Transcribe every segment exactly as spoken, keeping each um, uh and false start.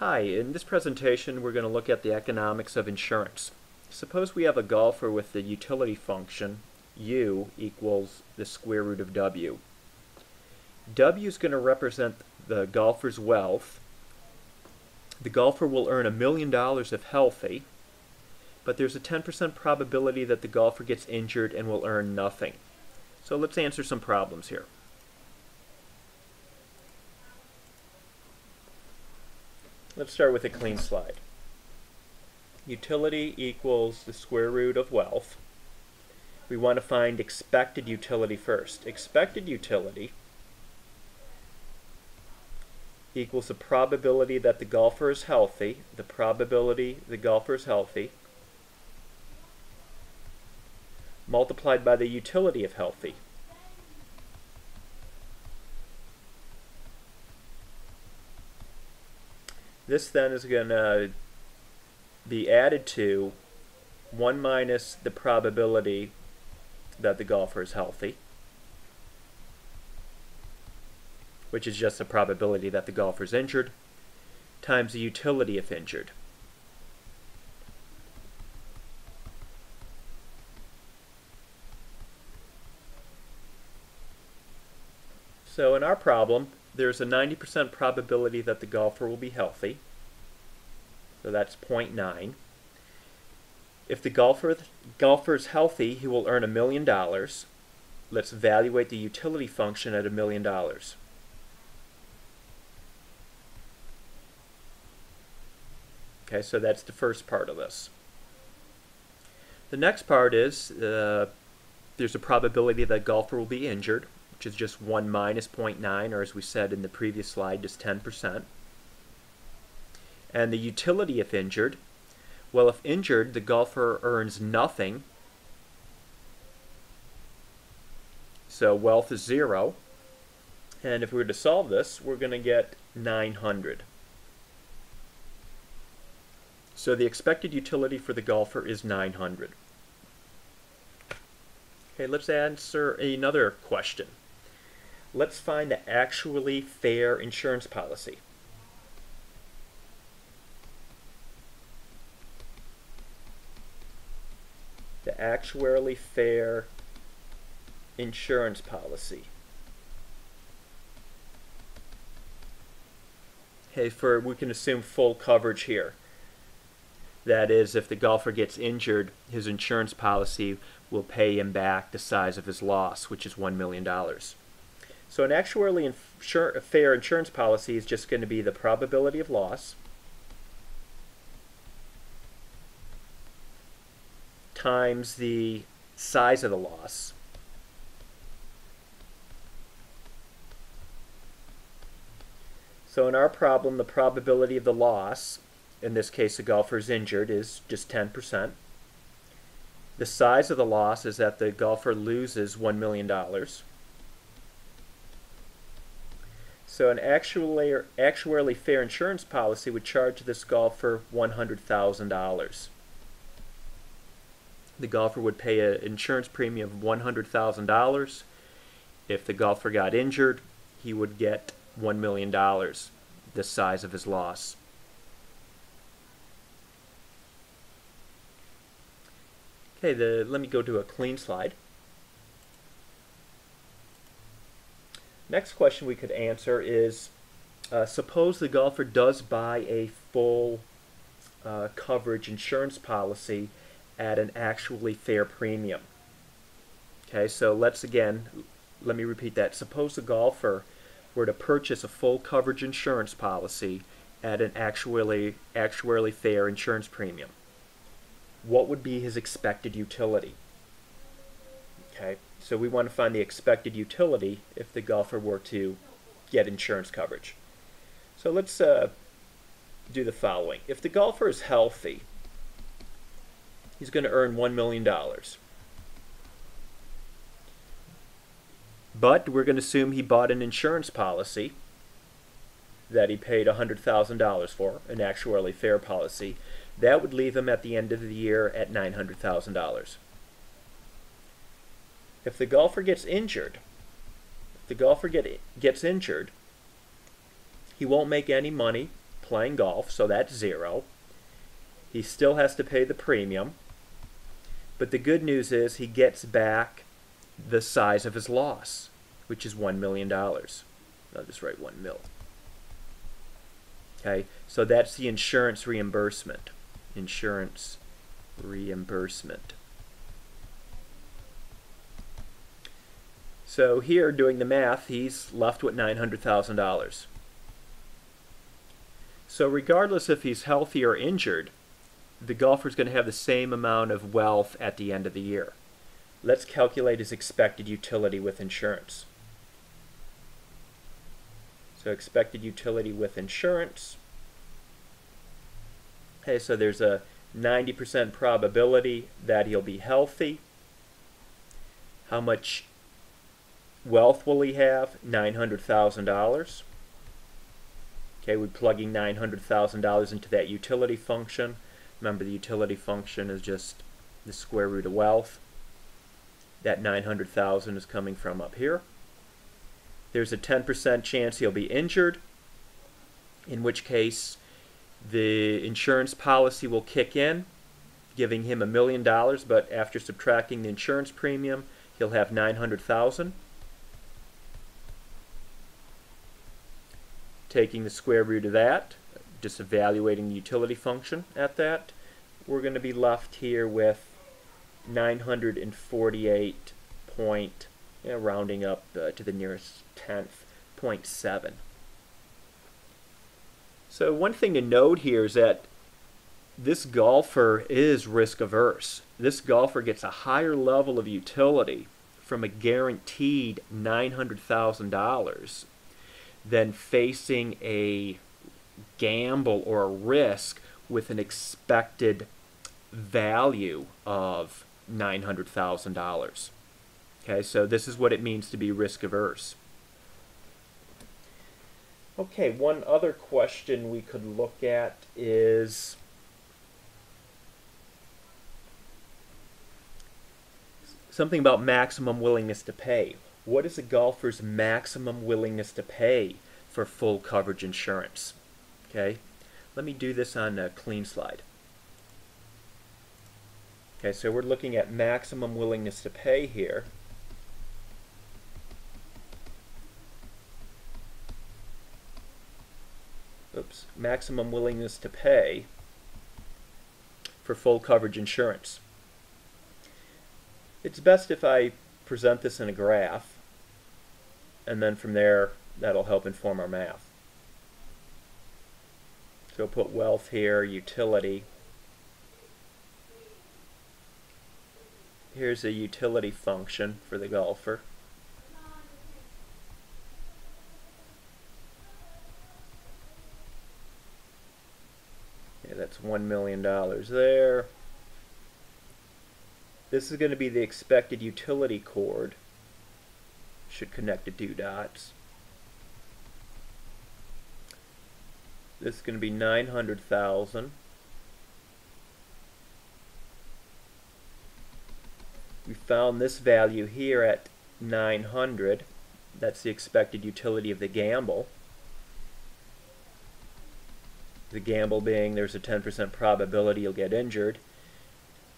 Hi, in this presentation we're going to look at the economics of insurance. Suppose we have a golfer with the utility function U equals the square root of W. W is going to represent the golfer's wealth. The golfer will earn a million dollars if healthy, but there's a ten percent probability that the golfer gets injured and will earn nothing. So let's answer some problems here. Let's start with a clean slide. Utility equals the square root of wealth. We want to find expected utility first. Expected utility equals the probability that the golfer is healthy, the probability the golfer is healthy, multiplied by the utility of healthy. This then is going to be added to one minus the probability that the golfer is healthy, which is just the probability that the golfer is injured, times the utility if injured. So in our problem, there's a ninety percent probability that the golfer will be healthy, so that's zero point nine. If the golfer, the golfer is healthy, he will earn a million dollars. Let's evaluate the utility function at a million dollars. Okay, so that's the first part of this. The next part is uh, there's a probability that golfer will be injured, which is just one minus zero point nine, or as we said in the previous slide, just ten percent. And the utility if injured, well, if injured, the golfer earns nothing, so wealth is zero. And if we were to solve this, we're going to get nine hundred. So the expected utility for the golfer is nine hundred. Okay, let's answer another question. Let's find the actually fair insurance policy. The actuarially fair insurance policy. Okay, for we can assume full coverage here. That is, if the golfer gets injured, his insurance policy will pay him back the size of his loss, which is one million dollars. So an actuarially fair insurance policy is just going to be the probability of loss times the size of the loss . So in our problem, the probability of the loss, in this case the golfer is injured, is just ten percent. The size of the loss is that the golfer loses one million dollars. So an actually, actuarially fair insurance policy would charge this golfer one hundred thousand dollars. The golfer would pay an insurance premium of one hundred thousand dollars. If the golfer got injured, he would get one million dollars, the size of his loss. Okay, the, let me go to a clean slide. Next question we could answer is, uh, suppose the golfer does buy a full uh, coverage insurance policy at an actually fair premium. Okay, so let's again, let me repeat that. Suppose the golfer were to purchase a full coverage insurance policy at an actually, actually fair insurance premium. What would be his expected utility? Okay, so we want to find the expected utility if the golfer were to get insurance coverage. So let's uh, do the following. If the golfer is healthy, he's going to earn one million dollars. But we're going to assume he bought an insurance policy that he paid one hundred thousand dollars for, an actuarially fair policy. That would leave him at the end of the year at nine hundred thousand dollars. If the golfer gets injured, if the golfer get, gets injured, he won't make any money, playing golf, so that's zero. He still has to pay the premium. But the good news is he gets back the size of his loss, which is one million dollars. I'll just write one mil. Okay, so that's the insurance reimbursement. Insurance reimbursement. So here, doing the math, he's left with nine hundred thousand dollars. So regardless if he's healthy or injured, the golfer's going to have the same amount of wealth at the end of the year. Let's calculate his expected utility with insurance. So expected utility with insurance. Okay, so there's a ninety percent probability that he'll be healthy. How much wealth will he have? nine hundred thousand dollars. Okay, we're plugging nine hundred thousand dollars into that utility function. Remember, the utility function is just the square root of wealth. That nine hundred thousand dollars is coming from up here. There's a ten percent chance he'll be injured, in which case the insurance policy will kick in, giving him a million dollars, but after subtracting the insurance premium, he'll have nine hundred thousand dollars. Taking the square root of that, just evaluating the utility function at that, we're going to be left here with nine hundred forty-eight point, you know, rounding up uh, to the nearest tenth, point seven. So one thing to note here is that this golfer is risk averse. This golfer gets a higher level of utility from a guaranteed nine hundred thousand dollars than facing a gamble or a risk with an expected value of nine hundred thousand dollars. Okay, so this is what it means to be risk averse. Okay, one other question we could look at is, something about maximum willingness to pay. What is a golfer's maximum willingness to pay for full coverage insurance? Okay, let me do this on a clean slide. Okay, so we're looking at maximum willingness to pay here. Oops, maximum willingness to pay for full coverage insurance. It's best if I present this in a graph, and then from there that'll help inform our math. So put wealth here, utility. Here's a utility function for the golfer. Yeah, that's one million dollars there. This is going to be the expected utility cord. Should connect the two dots. This is going to be nine hundred thousand dollars. We found this value here at nine hundred. That's the expected utility of the gamble. The gamble being there's a ten percent probability you'll get injured.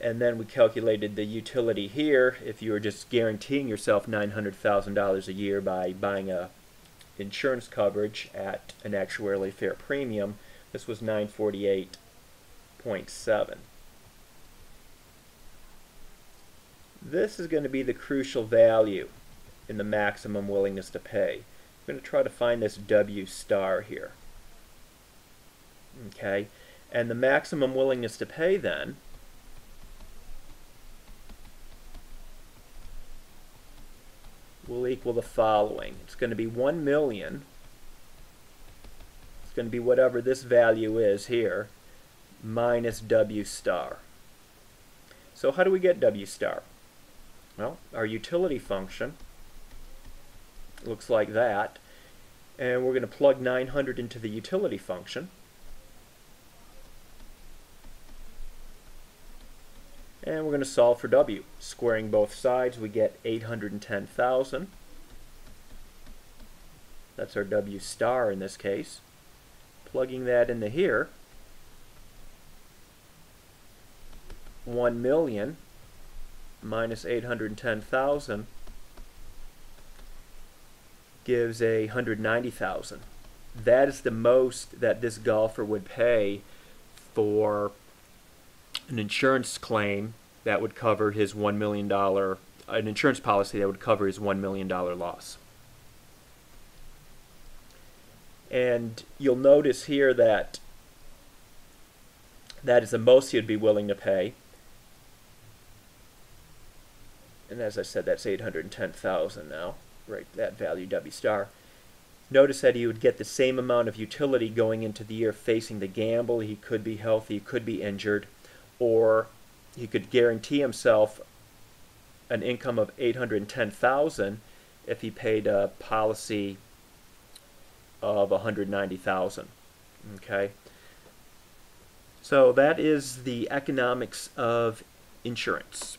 And then we calculated the utility here if you were just guaranteeing yourself nine hundred thousand dollars a year by buying a insurance coverage at an actuarially fair premium. This was nine forty-eight point seven. This is going to be the crucial value in the maximum willingness to pay. I'm going to try to find this W star here. Okay, and the maximum willingness to pay then will equal the following. It's going to be one million. It's going to be whatever this value is here minus W star. So how do we get W star? Well, our utility function looks like that, and we're going to plug nine hundred into the utility function, and we're going to solve for W. Squaring both sides, we get eight hundred ten thousand. That's our W star in this case, plugging that into here, one million minus eight hundred ten thousand gives a one hundred ninety thousand. That is the most that this golfer would pay for an insurance claim that would cover his one million dollars, an insurance policy that would cover his one million dollars loss. And you'll notice here that that is the most he would be willing to pay. And as I said, that's eight hundred ten thousand now, right, that value W star. Notice that he would get the same amount of utility going into the year facing the gamble. He could be healthy, he could be injured, or he could guarantee himself an income of eight hundred ten thousand dollars if he paid a policy of one hundred ninety thousand dollars. Okay? So that is the economics of insurance.